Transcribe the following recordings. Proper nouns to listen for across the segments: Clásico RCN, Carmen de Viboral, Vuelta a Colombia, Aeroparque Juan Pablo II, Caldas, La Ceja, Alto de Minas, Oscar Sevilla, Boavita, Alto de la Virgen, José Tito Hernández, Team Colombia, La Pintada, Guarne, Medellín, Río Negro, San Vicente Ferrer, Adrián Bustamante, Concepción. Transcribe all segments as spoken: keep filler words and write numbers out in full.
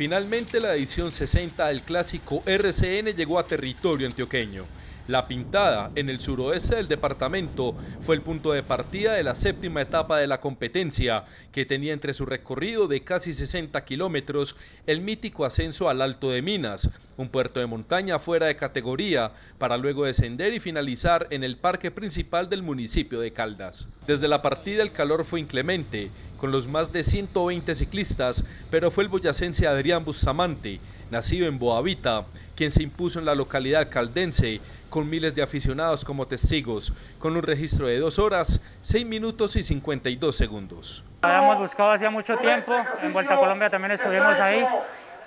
Finalmente, la edición sesenta del Clásico R C N llegó a territorio antioqueño. La Pintada, en el suroeste del departamento, fue el punto de partida de la séptima etapa de la competencia, que tenía entre su recorrido de casi sesenta kilómetros el mítico ascenso al Alto de Minas, un puerto de montaña fuera de categoría, para luego descender y finalizar en el parque principal del municipio de Caldas. Desde la partida el calor fue inclemente, con los más de ciento veinte ciclistas, pero fue el boyacense Adrián Bustamante, nacido en Boavita, quien se impuso en la localidad caldense, con miles de aficionados como testigos, con un registro de dos horas, seis minutos y cincuenta y dos segundos. Habíamos buscado hacía mucho tiempo, en Vuelta a Colombia también estuvimos ahí,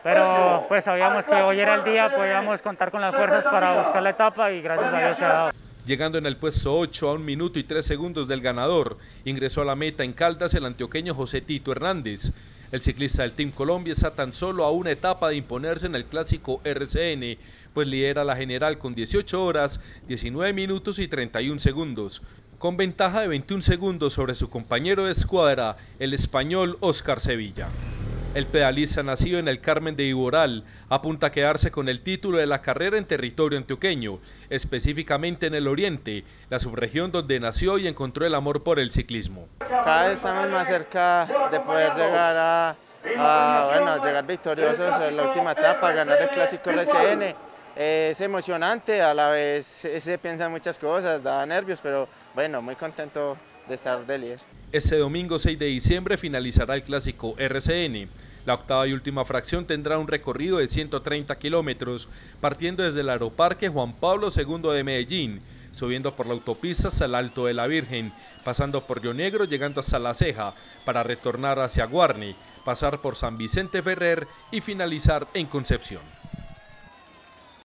pero pues sabíamos que hoy era el día, podíamos contar con las fuerzas para buscar la etapa y gracias a Dios se ha dado. Llegando en el puesto ocho a un minuto y tres segundos del ganador, ingresó a la meta en Caldas el antioqueño José Tito Hernández. El ciclista del Team Colombia está tan solo a una etapa de imponerse en el Clásico R C N, pues lidera la general con dieciocho horas, diecinueve minutos y treinta y un segundos, con ventaja de veintiún segundos sobre su compañero de escuadra, el español Oscar Sevilla. El pedalista nacido en el Carmen de Viboral apunta a quedarse con el título de la carrera en territorio antioqueño, específicamente en el Oriente, la subregión donde nació y encontró el amor por el ciclismo. Cada vez estamos más cerca de poder llegar a, a bueno, llegar victoriosos en la última etapa, ganar el Clásico R C N. Eh, es emocionante, a la vez se piensan muchas cosas, da nervios, pero bueno, muy contento de estar de líder. Este domingo seis de diciembre finalizará el Clásico R C N. La octava y última fracción tendrá un recorrido de ciento treinta kilómetros, partiendo desde el Aeroparque Juan Pablo segundo de Medellín, subiendo por la autopista hasta el Alto de la Virgen, pasando por Río Negro, llegando hasta La Ceja, para retornar hacia Guarne, pasar por San Vicente Ferrer y finalizar en Concepción.